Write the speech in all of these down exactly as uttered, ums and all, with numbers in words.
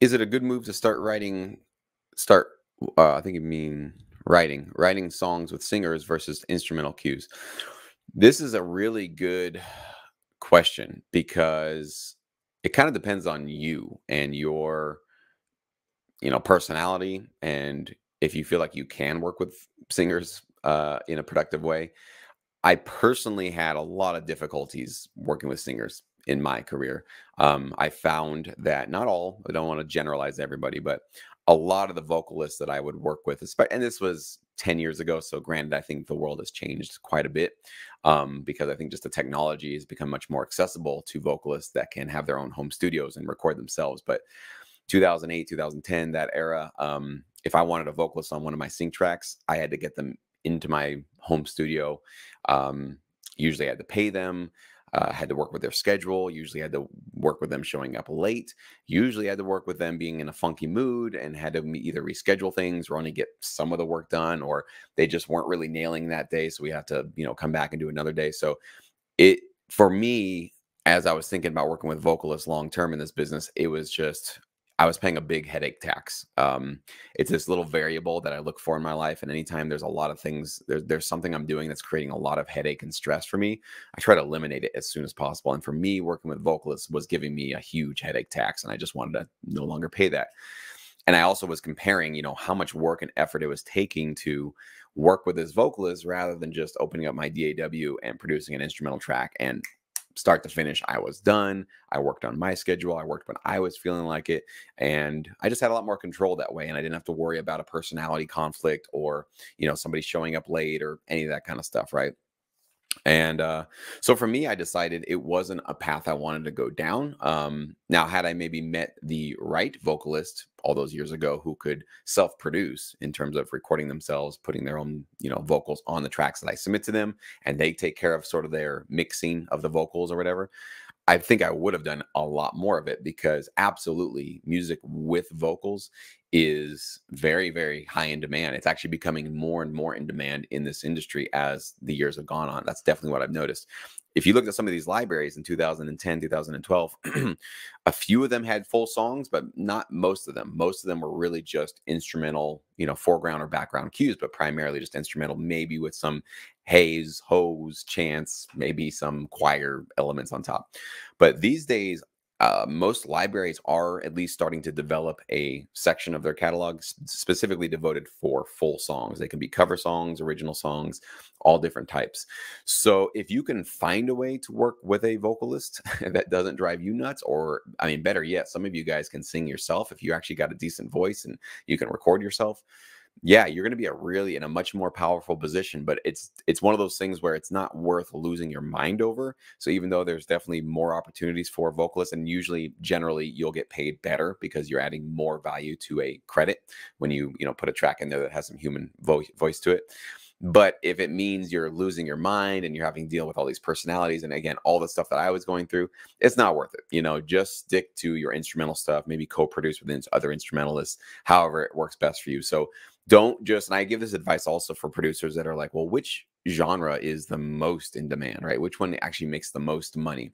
Is it a good move to start writing, start, uh, I think you mean writing, writing songs with singers versus instrumental cues? This is a really good question because it kind of depends on you and your, you know, personality. And if you feel like you can work with singers uh, in a productive way. I personally had a lot of difficulties working with singers in my career. Um, I found that not all, I don't want to generalize everybody, but a lot of the vocalists that I would work with, and this was ten years ago. So granted, I think the world has changed quite a bit um, because I think just the technology has become much more accessible to vocalists that can have their own home studios and record themselves. But two thousand eight, two thousand ten, that era, um, if I wanted a vocalist on one of my sync tracks, I had to get them into my home studio. Um, usually I had to pay them. Uh, had to work with their schedule. Usually had to work with them showing up late. Usually had to work with them being in a funky mood and had to either reschedule things or only get some of the work done, or they just weren't really nailing that day. So we have to, you know, come back and do another day. So it, for me, as I was thinking about working with vocalists long-term in this business, it was just, I was paying a big headache tax. Um, it's this little variable that I look for in my life. And anytime there's a lot of things, there, there's something I'm doing that's creating a lot of headache and stress for me, I try to eliminate it as soon as possible. And for me, working with vocalists was giving me a huge headache tax. And I just wanted to no longer pay that. And I also was comparing, you know, how much work and effort it was taking to work with this vocalist rather than just opening up my D A W and producing an instrumental track. And start to finish, I was done. I worked on my schedule. I worked when I was feeling like it. And I just had a lot more control that way. And I didn't have to worry about a personality conflict or, you know, somebody showing up late or any of that kind of stuff. Right. And uh, so for me, I decided it wasn't a path I wanted to go down. Um, now, had I maybe met the right vocalist all those years ago who could self-produce in terms of recording themselves, putting their own, you know, vocals on the tracks that I submit to them, and they take care of sort of their mixing of the vocals or whatever, I think I would have done a lot more of it because absolutely music with vocals is very, very high in demand. It's actually becoming more and more in demand in this industry as the years have gone on. That's definitely what I've noticed. If you look at some of these libraries in two thousand ten, two thousand twelve, a few of them had full songs, but not most of them. Most of them were really just instrumental, you know, foreground or background cues, but primarily just instrumental, maybe with some haze, hose, chants, maybe some choir elements on top. But these days, Uh, most libraries are at least starting to develop a section of their catalog specifically devoted for full songs. They can be cover songs, original songs, all different types. So if you can find a way to work with a vocalist that doesn't drive you nuts, or I mean, better yet, some of you guys can sing yourself if you actually got a decent voice and you can record yourself. Yeah, you're going to be a really in a much more powerful position, but it's it's one of those things where it's not worth losing your mind over. So even though there's definitely more opportunities for vocalists, and usually generally you'll get paid better because you're adding more value to a credit when you, you know, put a track in there that has some human vo voice to it. But if it means you're losing your mind and you're having to deal with all these personalities and, again, all the stuff that I was going through, it's not worth it. You know, just stick to your instrumental stuff, maybe co-produce with other instrumentalists, however it works best for you. So don't just, and I give this advice also for producers that are like, well, which genre is the most in demand, right? Which one actually makes the most money?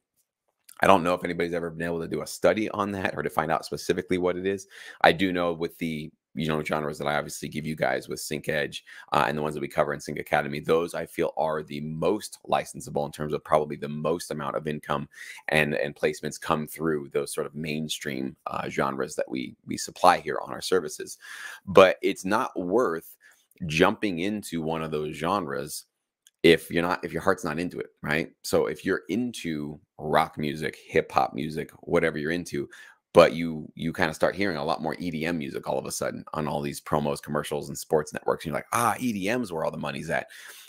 I don't know if anybody's ever been able to do a study on that or to find out specifically what it is. I do know with the, you know, genres that I obviously give you guys with Sync Edge uh, and the ones that we cover in Sync Academy, those I feel are the most licensable in terms of probably the most amount of income and, and placements come through those sort of mainstream uh, genres that we, we supply here on our services. But it's not worth jumping into one of those genres if you're not, if your heart's not into it, right? So if you're into rock music, hip hop music, whatever you're into, but you you kind of start hearing a lot more E D M music all of a sudden on all these promos, commercials, and sports networks. And you're like, ah, E D M's where all the money's at.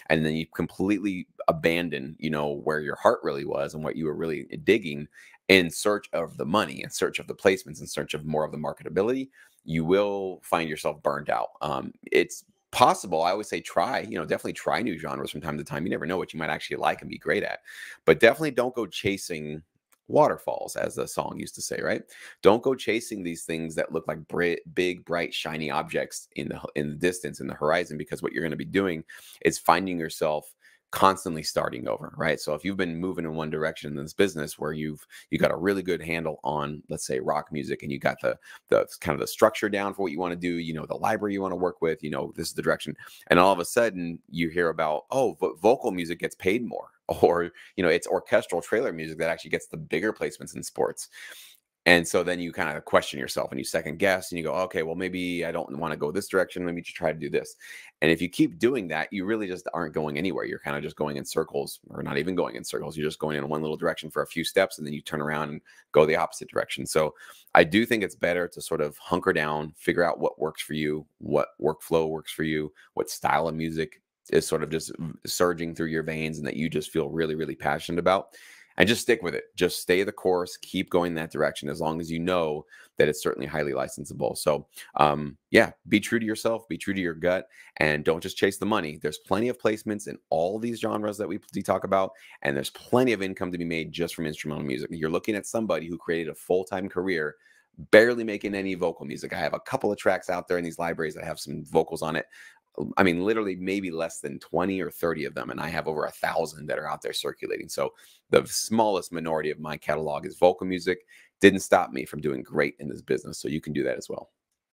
And then you completely abandon, you know, where your heart really was and what you were really digging in search of the money, in search of the placements, in search of more of the marketability. You will find yourself burned out. Um, it's possible. I always say try, you know, definitely try new genres from time to time. You never know what you might actually like and be great at. But definitely don't go chasing waterfalls, as the song used to say, right? Don't go chasing these things that look like big, bright, shiny objects in the in the distance, in the horizon, because what you're going to be doing is finding yourself constantly starting over, right? So if you've been moving in one direction in this business where you've you got a really good handle on, let's say, rock music, and you got the the kind of the structure down for what you want to do, you know, the library you want to work with, you know, this is the direction, and all of a sudden you hear about, oh, but vocal music gets paid more, or, you know, it's orchestral trailer music that actually gets the bigger placements in sports. And so then you kind of question yourself and you second guess and you go, okay, well, maybe I don't want to go this direction. Let me just try to do this. And if you keep doing that, you really just aren't going anywhere. You're kind of just going in circles, or not even going in circles. You're just going in one little direction for a few steps, and then you turn around and go the opposite direction. So I do think it's better to sort of hunker down, figure out what works for you, what workflow works for you, what style of music is sort of just surging through your veins and that you just feel really, really passionate about. And just stick with it. Just stay the course. Keep going that direction, as long as you know that it's certainly highly licensable. So um, yeah, be true to yourself, be true to your gut, and don't just chase the money. There's plenty of placements in all these genres that we talk about, and there's plenty of income to be made just from instrumental music. You're looking at somebody who created a full-time career barely making any vocal music. I have a couple of tracks out there in these libraries that have some vocals on it. I mean, literally maybe less than twenty or thirty of them. And I have over a thousand that are out there circulating. So the smallest minority of my catalog is vocal music. Didn't stop me from doing great in this business. So you can do that as well.